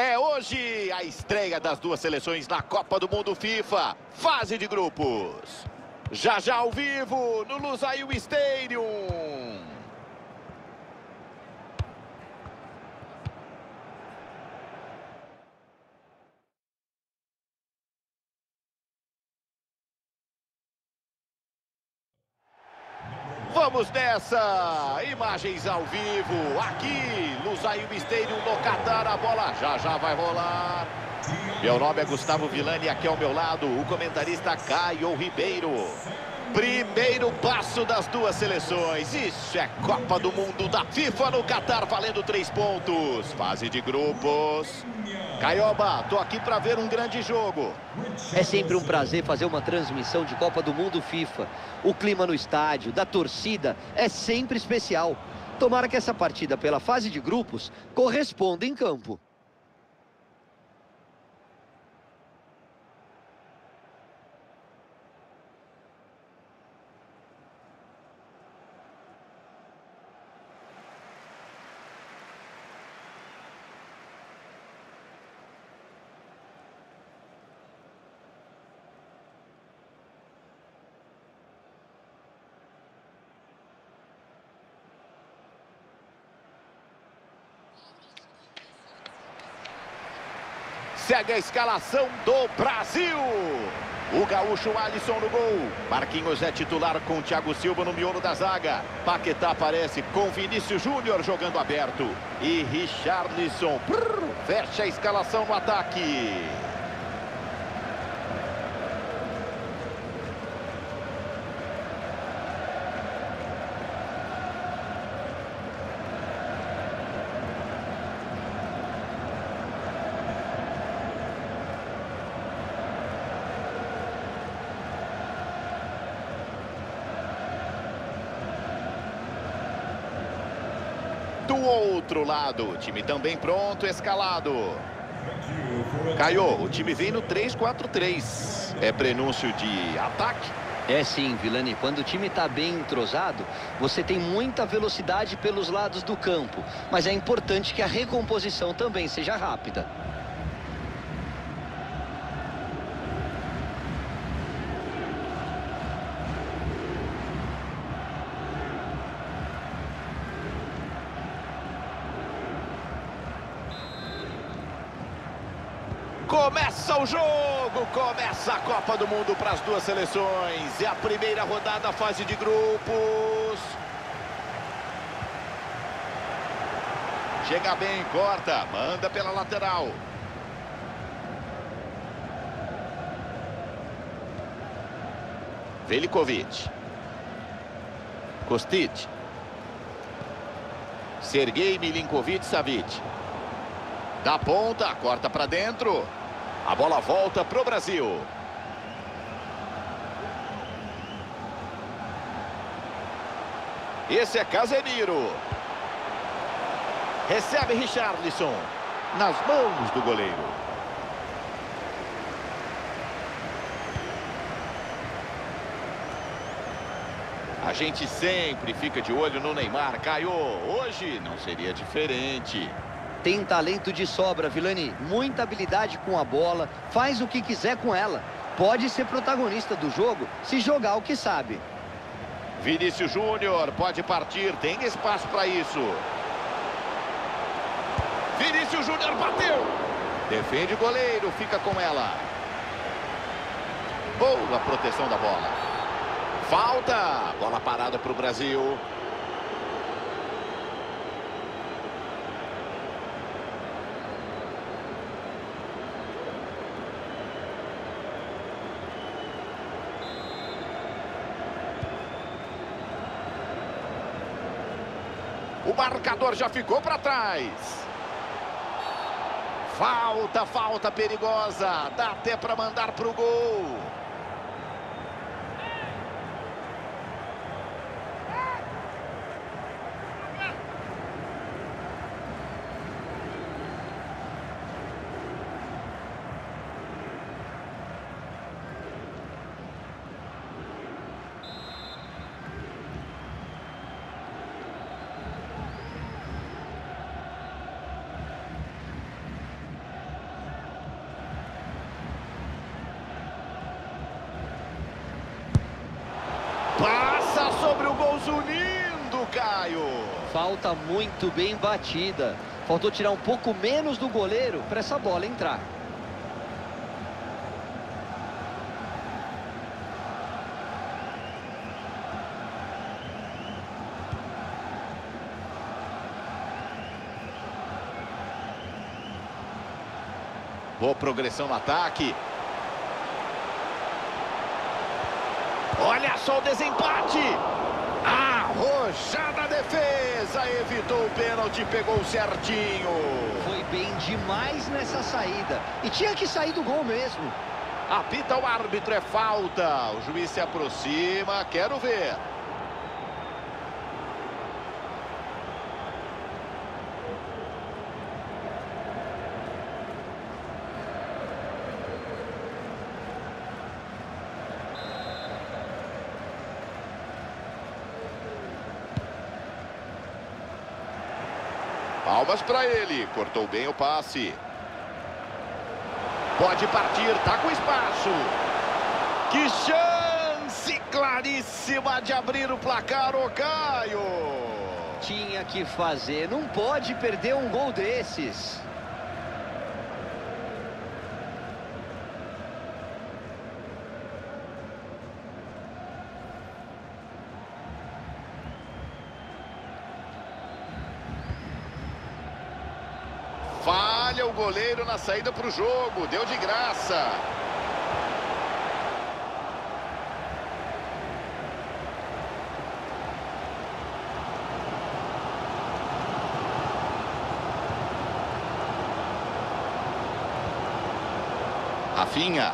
É hoje a estreia das duas seleções na Copa do Mundo FIFA, fase de grupos. Já já ao vivo no Lusail Stadium. Vamos nessa, imagens ao vivo, aqui, Lusail Stadium no Qatar, a bola já vai rolar. Meu nome é Gustavo Villani e aqui ao meu lado o comentarista Caio Ribeiro. Primeiro passo das duas seleções, isso é Copa do Mundo da FIFA no Qatar, valendo 3 pontos. Fase de grupos. Caioba, tô aqui para ver um grande jogo. É sempre um prazer fazer uma transmissão de Copa do Mundo FIFA. O clima no estádio, da torcida, é sempre especial. Tomara que essa partida pela fase de grupos corresponda em campo. Segue a escalação do Brasil. O gaúcho Alisson no gol. Marquinhos é titular com Thiago Silva no miolo da zaga. Paquetá aparece com Vinícius Júnior jogando aberto. E Richarlison fecha a escalação no ataque. Do outro lado, o time também pronto, escalado. Caio, o time vem no 3-4-3. É prenúncio de ataque? É sim, Villani. Quando o time está bem entrosado, você tem muita velocidade pelos lados do campo. Mas é importante que a recomposição também seja rápida. Começa o jogo, começa a Copa do Mundo para as duas seleções. É a primeira rodada da fase de grupos. Chega bem, corta, manda pela lateral. Velikovic. Kostic. Sergej Milinković-Savić. Da ponta, corta para dentro. A bola volta para o Brasil. Esse é Casemiro. Recebe Richarlison. Nas mãos do goleiro. A gente sempre fica de olho no Neymar. Caio, hoje não seria diferente. Tem talento de sobra, Villani, muita habilidade com a bola, faz o que quiser com ela. Pode ser protagonista do jogo se jogar o que sabe. Vinícius Júnior pode partir, tem espaço para isso. Vinícius Júnior bateu! Defende o goleiro, fica com ela. Boa proteção da bola. Falta! Bola parada para o Brasil. O marcador já ficou para trás. Falta perigosa. Dá até para mandar para o gol. Passa sobre o golzinho lindo, Caio. Falta muito bem batida. Faltou tirar um pouco menos do goleiro para essa bola entrar. Boa progressão no ataque. Olha só o desempate. Arrojada a defesa. Evitou o pênalti, pegou certinho. Foi bem demais nessa saída. E tinha que sair do gol mesmo. Apita o árbitro, é falta. O juiz se aproxima, quero ver. Palmas para ele, cortou bem o passe. Pode partir, tá com espaço. Que chance claríssima de abrir o placar, o Caio. Tinha que fazer, não pode perder um gol desses. Falha o goleiro na saída para o jogo. Deu de graça. Rafinha.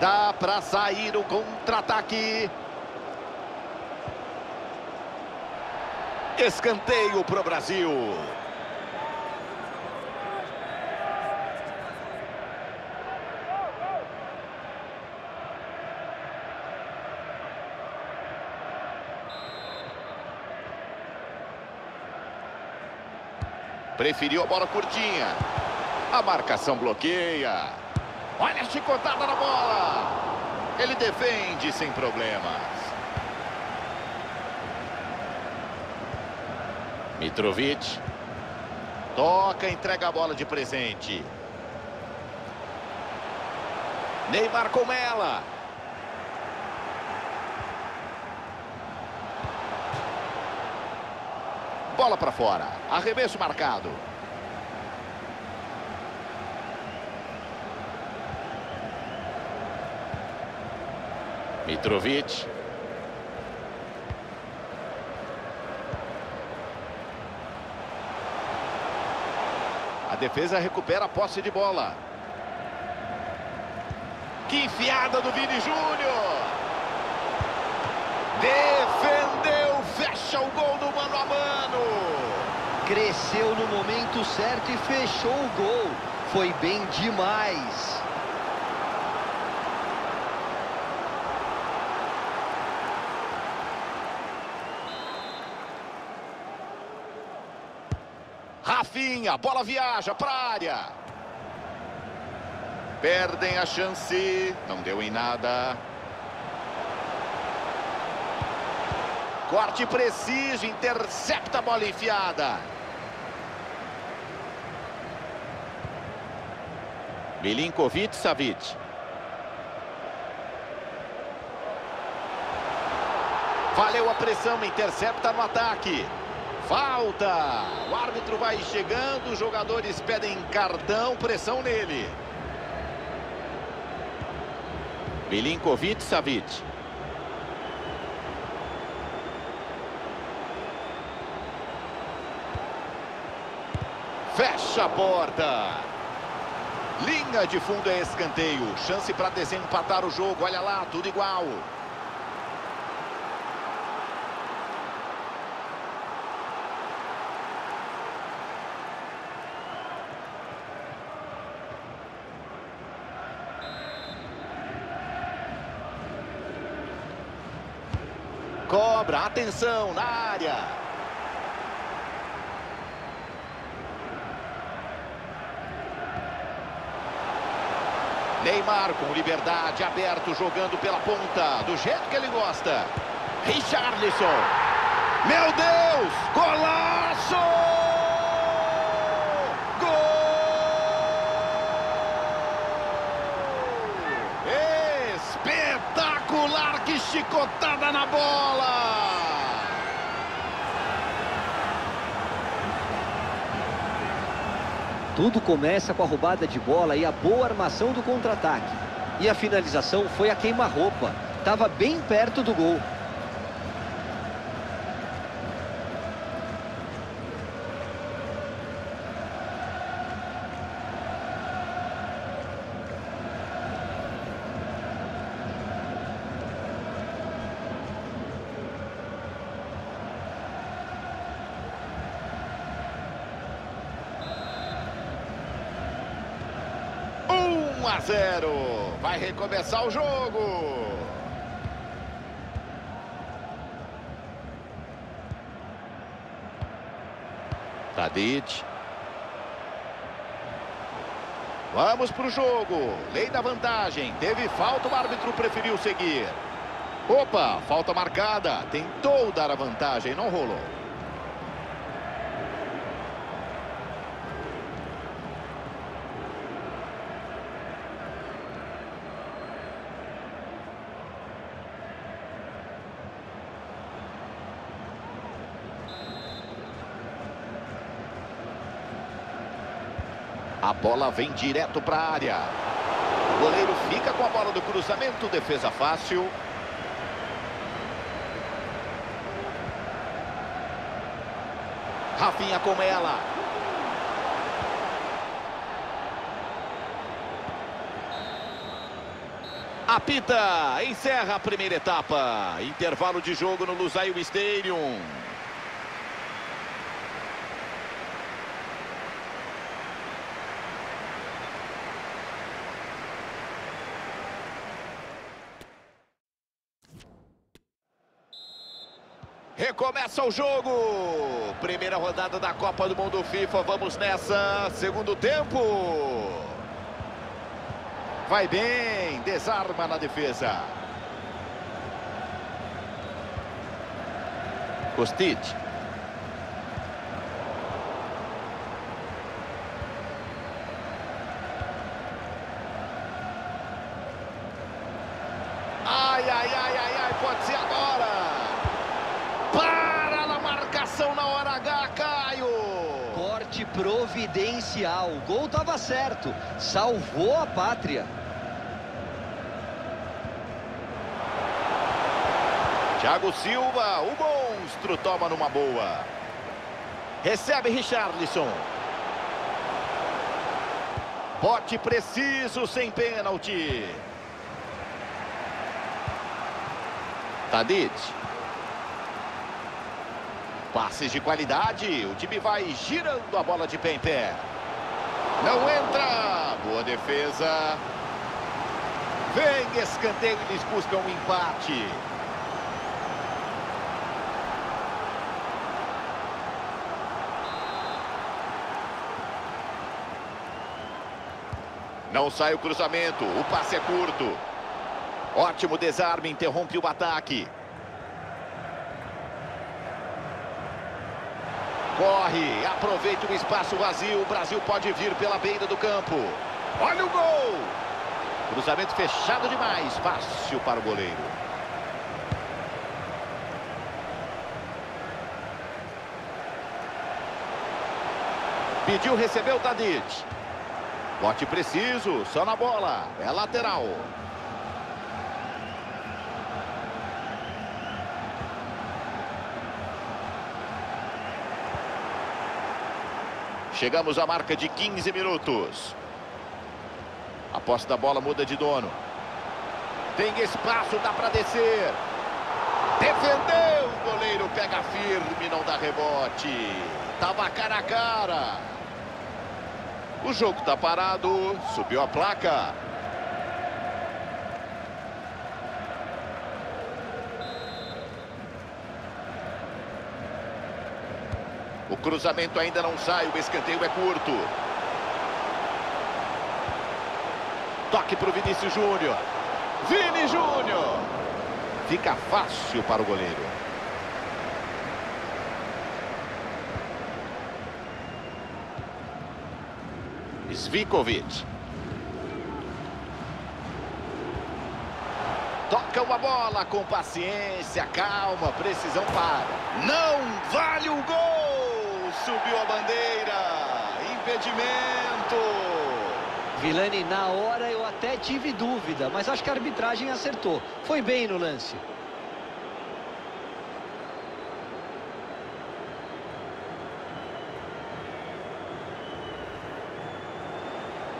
Dá para sair o contra-ataque. Escanteio para o Brasil. Preferiu a bola curtinha. A marcação bloqueia. Olha a chicotada na bola. Ele defende sem problemas. Mitrovic. Toca, entrega a bola de presente. Neymar com ela. Bola para fora. Arremesso marcado. Mitrovic. A defesa recupera a posse de bola. Que enfiada do Vini Júnior. Defendeu, fecha o gol do mano a mano. Cresceu no momento certo e fechou o gol. Foi bem demais. Rafinha, bola viaja para a área. Perdem a chance, não deu em nada. Corte preciso, intercepta a bola enfiada. Milinković-Savić. Valeu a pressão, intercepta no ataque. Falta. O árbitro vai chegando, os jogadores pedem cartão, pressão nele. Milinković-Savić. Fecha a porta. Linha de fundo é escanteio. Chance para desempatar o jogo. Olha lá, tudo igual. Cobra, atenção na área. Neymar com liberdade, aberto, jogando pela ponta, do jeito que ele gosta. Richarlison. Meu Deus! Golaço! Espetacular, que chicotada na bola! Tudo começa com a roubada de bola e a boa armação do contra-ataque. E a finalização foi a queima-roupa. Estava bem perto do gol. A zero, vai recomeçar o jogo. Tadić. Vamos pro jogo. Lei da vantagem. Teve falta, o árbitro preferiu seguir. Opa, falta marcada. Tentou dar a vantagem, não rolou. A bola vem direto para a área. O goleiro fica com a bola do cruzamento, defesa fácil. Rafinha com ela. Apita, encerra a primeira etapa. Intervalo de jogo no Lusail Stadium. Recomeça o jogo, primeira rodada da Copa do Mundo FIFA, vamos nessa, segundo tempo. Vai bem, desarma na defesa. Kostic. Ai, ai, ai, ai, ai, pode ser agora. Para na marcação na hora H, Caio! Corte providencial, o gol estava certo, salvou a pátria. Thiago Silva, o monstro, toma numa boa. Recebe Richarlison. Bote preciso, sem pênalti. Tadić. Passes de qualidade, o time vai girando a bola de pé em pé. Não entra, boa defesa. Vem escanteio, eles buscam um empate. Não sai o cruzamento, o passe é curto. Ótimo desarme, interrompe o ataque. Corre, aproveita o espaço vazio, o Brasil pode vir pela beira do campo. Olha o gol! Cruzamento fechado demais, fácil para o goleiro. Pediu, recebeu Tadić. Bote preciso, só na bola, é lateral. Chegamos à marca de 15 minutos. A posse da bola muda de dono. Tem espaço, dá para descer. Defendeu, o goleiro pega firme, não dá rebote. Tava cara a cara. O jogo tá parado, subiu a placa. O cruzamento ainda não sai, o escanteio é curto. Toque para o Vinícius Júnior. Vini Júnior. Fica fácil para o goleiro. Zivkovic. Toca uma bola com paciência, calma, precisão para. Não vale o gol! Subiu a bandeira. Impedimento. Villani, na hora eu até tive dúvida, mas acho que a arbitragem acertou. Foi bem no lance.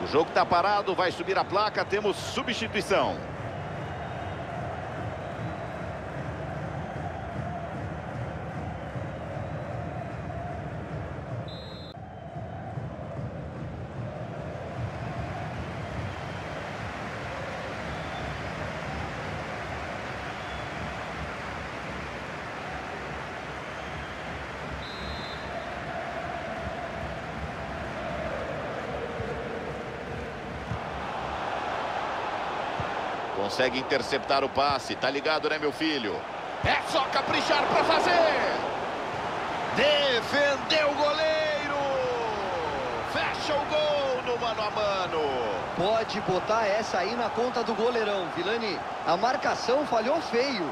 O jogo está parado, vai subir a placa, temos substituição. Consegue interceptar o passe. Tá ligado, né, meu filho? É só caprichar pra fazer. Defendeu o goleiro. Fecha o gol no mano a mano. Pode botar essa aí na conta do goleirão, Villani. A marcação falhou feio.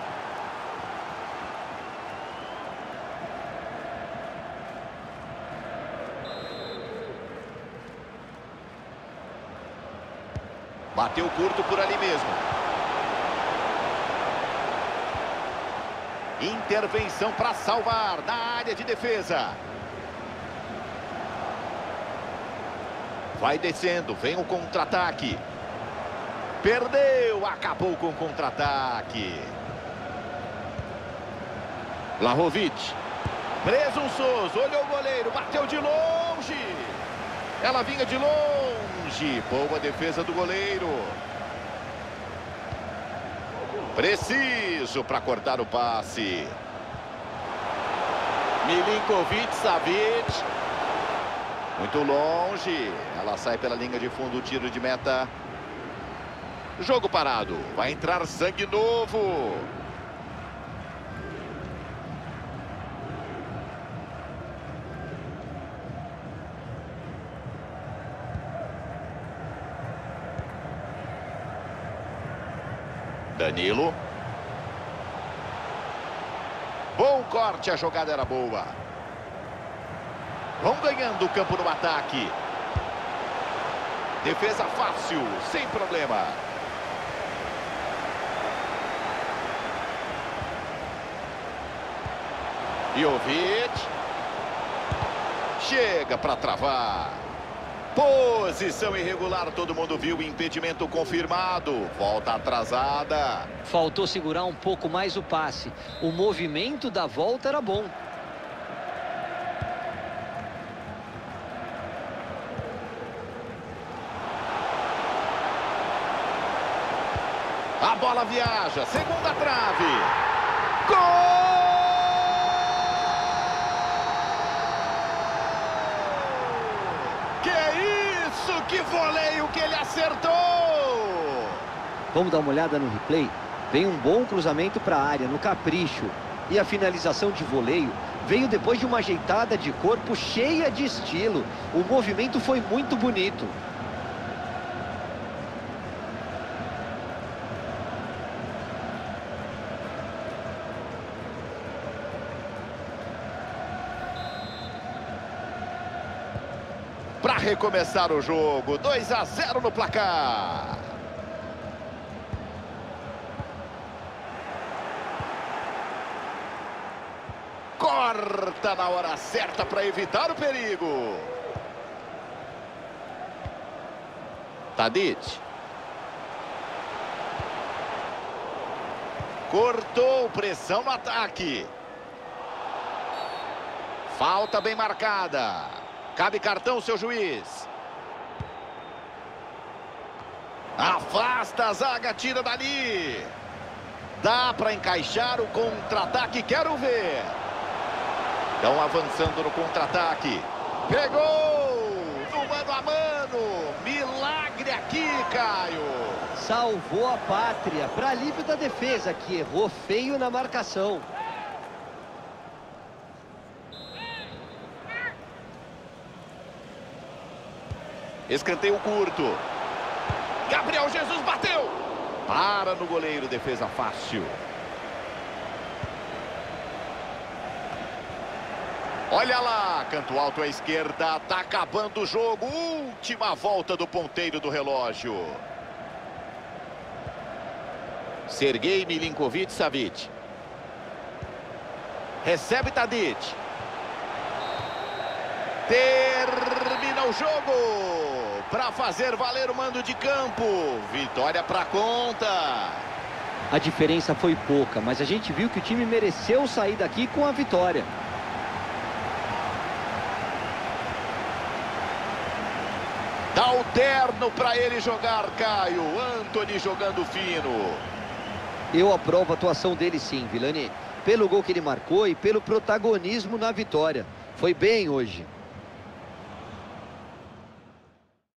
Bateu curto por ali mesmo. Intervenção para salvar na área de defesa. Vai descendo, vem o contra-ataque. Perdeu, acabou com o contra-ataque. Lavovic. Presunçoso, olhou o goleiro, bateu de longe. Ela vinha de longe. Boa defesa do goleiro. Preciso para cortar o passe. Milinković-Savić. Muito longe. Ela sai pela linha de fundo, tiro de meta. Jogo parado. Vai entrar sangue novo. Danilo. Bom corte, a jogada era boa. Vão ganhando o campo no ataque. Defesa fácil, sem problema. Jovic. Chega para travar. Posição irregular, todo mundo viu, impedimento confirmado, volta atrasada. Faltou segurar um pouco mais o passe, o movimento da volta era bom. A bola viaja, segunda trave, gol! Que voleio que ele acertou! Vamos dar uma olhada no replay. Vem um bom cruzamento para a área, no capricho. E a finalização de voleio veio depois de uma ajeitada de corpo cheia de estilo. O movimento foi muito bonito. Para recomeçar o jogo, 2-0 no placar. Corta na hora certa para evitar o perigo. Tadić. Cortou, pressão no ataque. Falta bem marcada. Cabe cartão, seu juiz. Afasta a zaga, tira dali. Dá para encaixar o contra-ataque, quero ver. Estão avançando no contra-ataque. Pegou! No mano a mano. Milagre aqui, Caio. Salvou a pátria, para alívio da defesa, que errou feio na marcação. Escanteio curto. Gabriel Jesus bateu. Para no goleiro, defesa fácil. Olha lá, canto alto à esquerda, tá acabando o jogo. Última volta do ponteiro do relógio. Sergej Milinković-Savić. Recebe Tadić. Termina o jogo. Para fazer valer o mando de campo. Vitória para conta. A diferença foi pouca, mas a gente viu que o time mereceu sair daqui com a vitória. Dá o terno para ele jogar, Caio. Anthony jogando fino. Eu aprovo a atuação dele sim, Villani. Pelo gol que ele marcou e pelo protagonismo na vitória. Foi bem hoje.